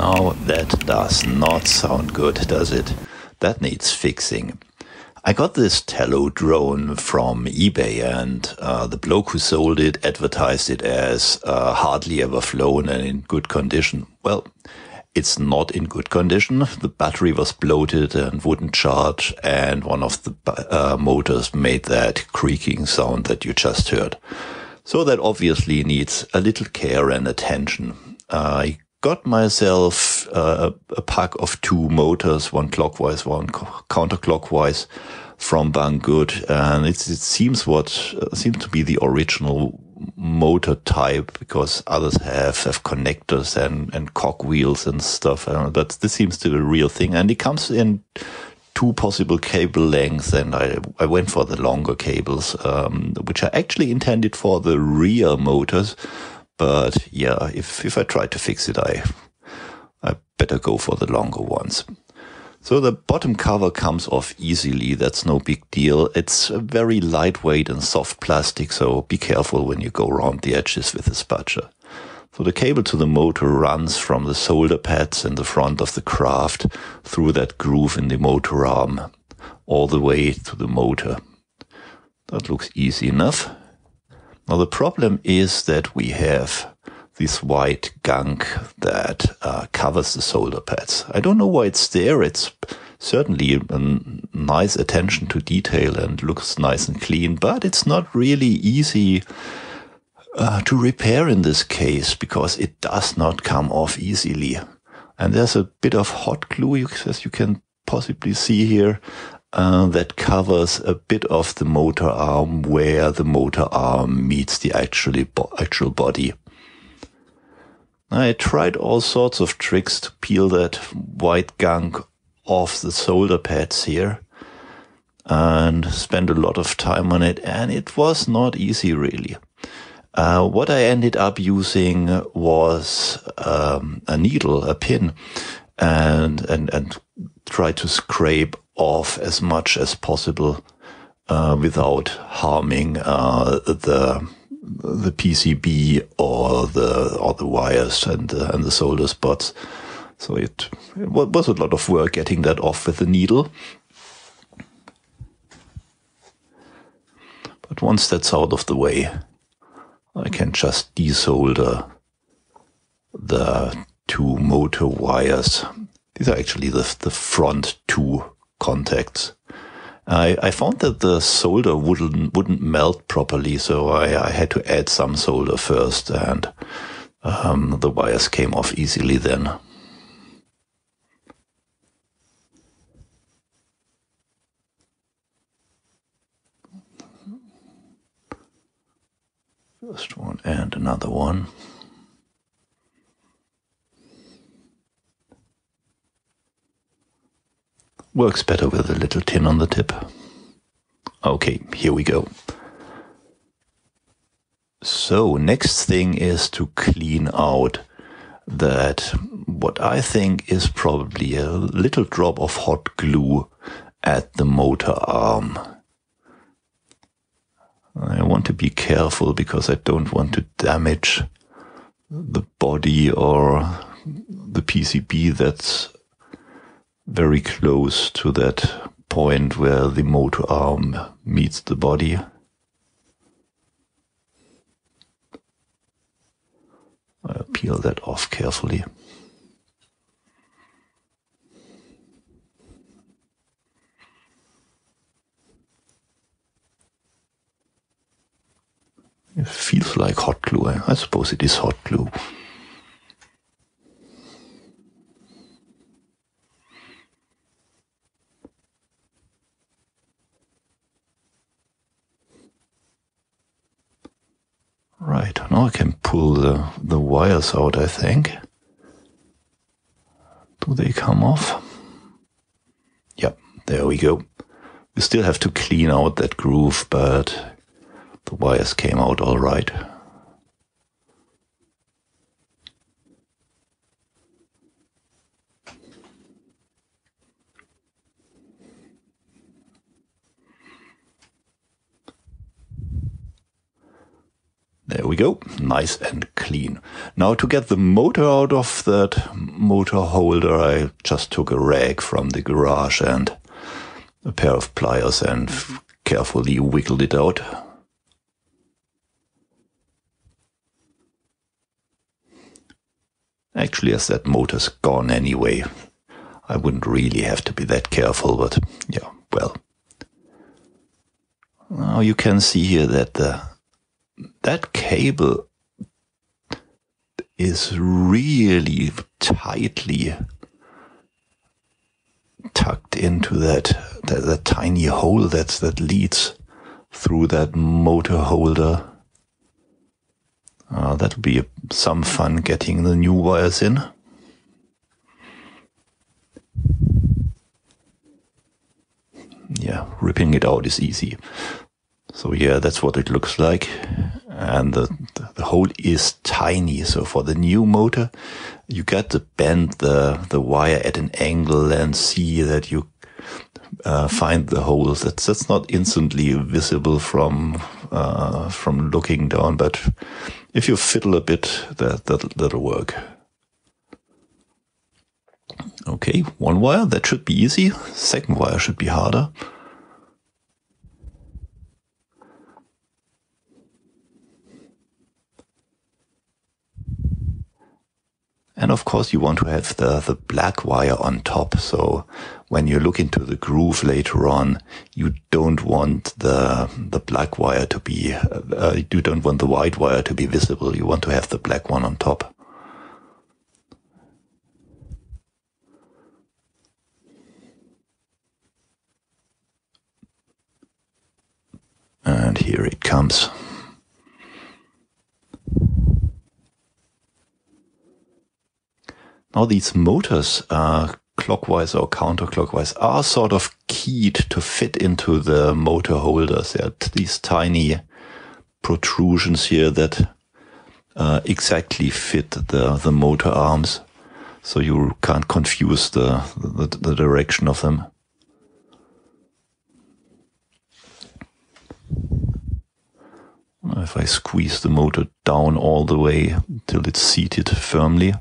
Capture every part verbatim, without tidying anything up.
Now that does not sound good, does it? That needs fixing. I got this Tello drone from eBay, and uh, the bloke who sold it advertised it as uh, hardly ever flown and in good condition. Well, it's not in good condition. The battery was bloated and wouldn't charge, and one of the uh, motors made that creaking sound that you just heard. So that obviously needs a little care and attention. Uh, I got myself uh, a pack of two motors, one clockwise, one counterclockwise, from Banggood, and it's, it seems what uh, seems to be the original motor type, because others have have connectors and and cogwheels and stuff, uh, but this seems to be a real thing, and it comes in two possible cable lengths, and I, I went for the longer cables, um, which are actually intended for the rear motors. But yeah, if, if I try to fix it, I, I better go for the longer ones. So the bottom cover comes off easily. That's no big deal. It's a very lightweight and soft plastic, so be careful when you go around the edges with a spatula. So the cable to the motor runs from the solder pads in the front of the craft through that groove in the motor arm all the way to the motor. That looks easy enough. Now the problem is that we have this white gunk that uh, covers the solder pads. I don't know why it's there. It's certainly a nice attention to detail and looks nice and clean, but it's not really easy uh, to repair in this case, because it does not come off easily. And there's a bit of hot glue, as you can possibly see here, Uh, that covers a bit of the motor arm where the motor arm meets the actually bo- actual body. I tried all sorts of tricks to peel that white gunk off the solder pads here and spent a lot of time on it, and it was not easy really. Uh, what I ended up using was um, a needle, a pin, and and and tried to scrape off as much as possible uh, without harming uh, the the P C B or the or the wires and uh, and the solder spots. So it, it was a lot of work getting that off with the needle. But once that's out of the way, I can just desolder the two motor wires. These are actually the the front two contacts. I, I found that the solder wouldn't wouldn't melt properly, so I, I had to add some solder first, and um, the wires came off easily then. First one and another one. Works better with a little tin on the tip. Okay, here we go. So next thing is to clean out that what I think is probably a little drop of hot glue at the motor arm. I want to be careful because I don't want to damage the body or the P C B that's very close to that point where the motor arm meets the body. I'll peel that off carefully. It feels like hot glue. I suppose it is hot glue. Right, now I can pull the, the wires out, I think. Do they come off? Yep, there we go. We still have to clean out that groove, but the wires came out all right. There we go, nice and clean. Now to get the motor out of that motor holder, I just took a rag from the garage and a pair of pliers and carefully wiggled it out. Actually, as that motor's gone anyway, I wouldn't really have to be that careful, but yeah, well. Now you can see here that the that cable is really tightly tucked into that, that, that tiny hole that's, that leads through that motor holder. Uh, that'll be some fun getting the new wires in. Yeah, ripping it out is easy. So yeah, that's what it looks like, and the, the hole is tiny. So for the new motor, you got to bend the, the wire at an angle and see that you uh, find the hole. That's, that's not instantly visible from uh, from looking down, but if you fiddle a bit, that, that, that'll work. Okay, one wire, that should be easy. Second wire should be harder. And of course you want to have the, the black wire on top, so when you look into the groove later on, you don't want the the black wire to be, uh, you don't want the white wire to be visible, you want to have the black one on top. And here it comes. Now these motors, uh, clockwise or counterclockwise, are sort of keyed to fit into the motor holders. There are these tiny protrusions here that uh, exactly fit the, the motor arms, so you can't confuse the, the, the direction of them. If I squeeze the motor down all the way till it's seated firmly,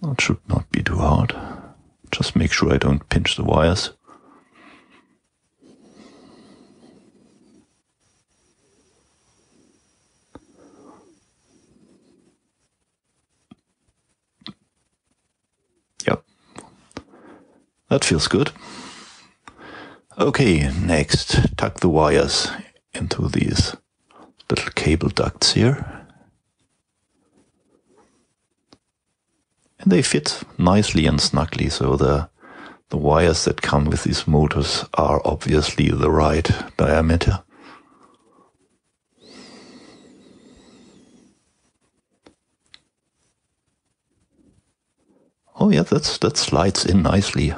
that should not be too hard. Just make sure I don't pinch the wires. Yep. That feels good. Okay, next, tuck the wires into these little cable ducts here. And they fit nicely and snugly, so the the wires that come with these motors are obviously the right diameter. Oh yeah, that's that slides in nicely.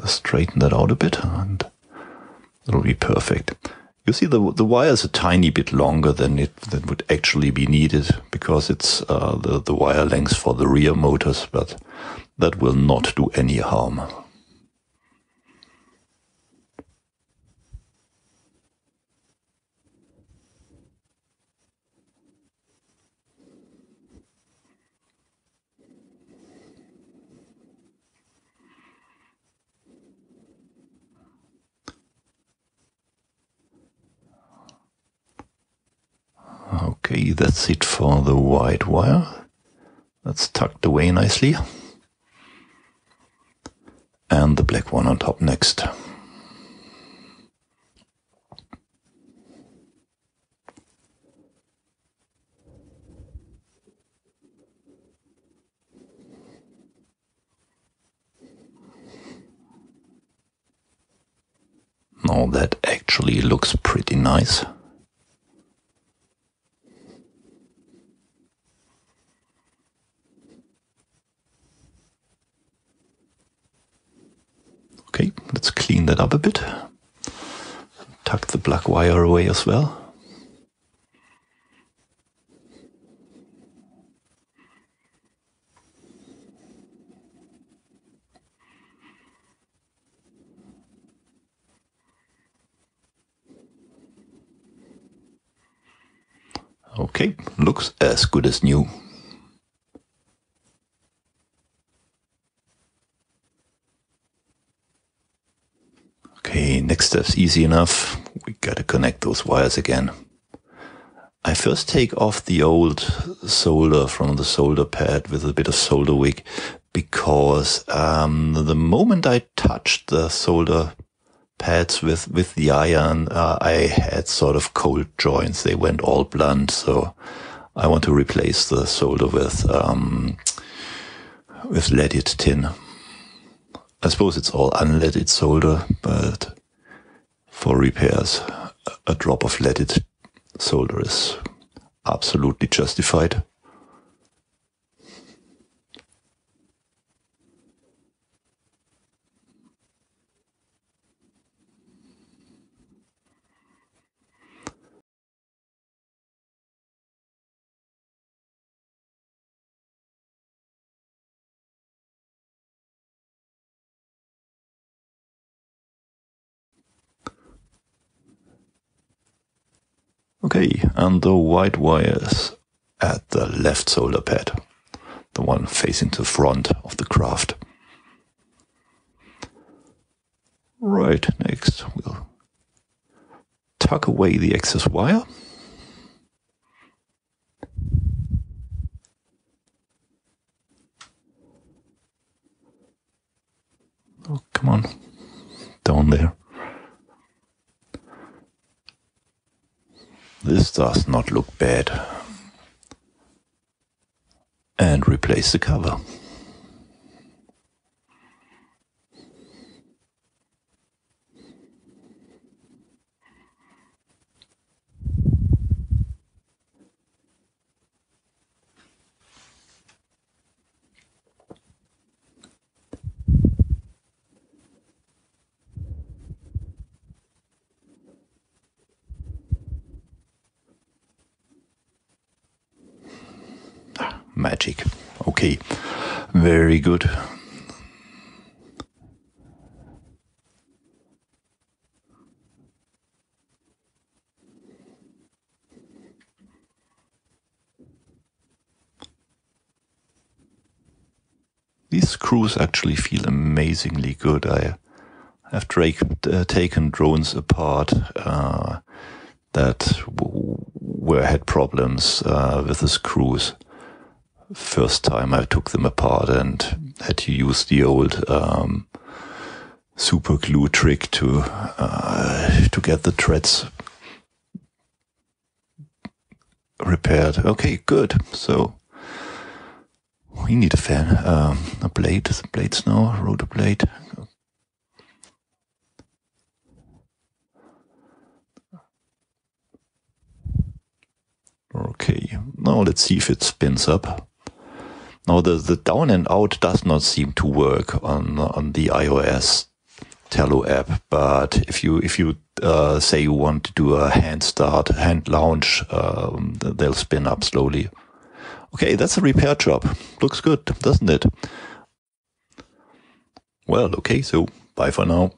Just straighten that out a bit and it'll be perfect. You see, the the wire is a tiny bit longer than it than would actually be needed, because it's uh, the the wire length for the rear motors, but that will not do any harm. Okay, that's it for the white wire. That's tucked away nicely. And the black one on top next. Now that actually looks pretty nice. Okay, let's clean that up a bit. Tuck the black wire away as well. Okay, looks as good as new. Okay, next step's easy enough. We gotta connect those wires again. I first take off the old solder from the solder pad with a bit of solder wick, because um, the moment I touched the solder pads with, with the iron, uh, I had sort of cold joints. They went all blunt, so I want to replace the solder with, um, with leaded tin. I suppose it's all unleaded solder, but for repairs, a drop of leaded solder is absolutely justified. Okay, and the white wires at the left solder pad, the one facing to the front of the craft. Right, next we'll tuck away the excess wire. Oh, come on, down there. This does not look bad. And replace the cover. Magic. Okay, very good. These screws actually feel amazingly good. I have draped, uh, taken drones apart uh, that where I had problems uh, with the screws. First time I took them apart and had to use the old um, super glue trick to uh, to get the threads repaired. Okay, good. So we need a fan, um, a blade, blades now, rotor blade. Okay, now let's see if it spins up. Now the, the down and out does not seem to work on on the iOS Tello app, but if you if you uh, say you want to do a hand start, hand launch, um, they'll spin up slowly. Okay, that's a repair job. Looks good, doesn't it? Well, okay, so bye for now.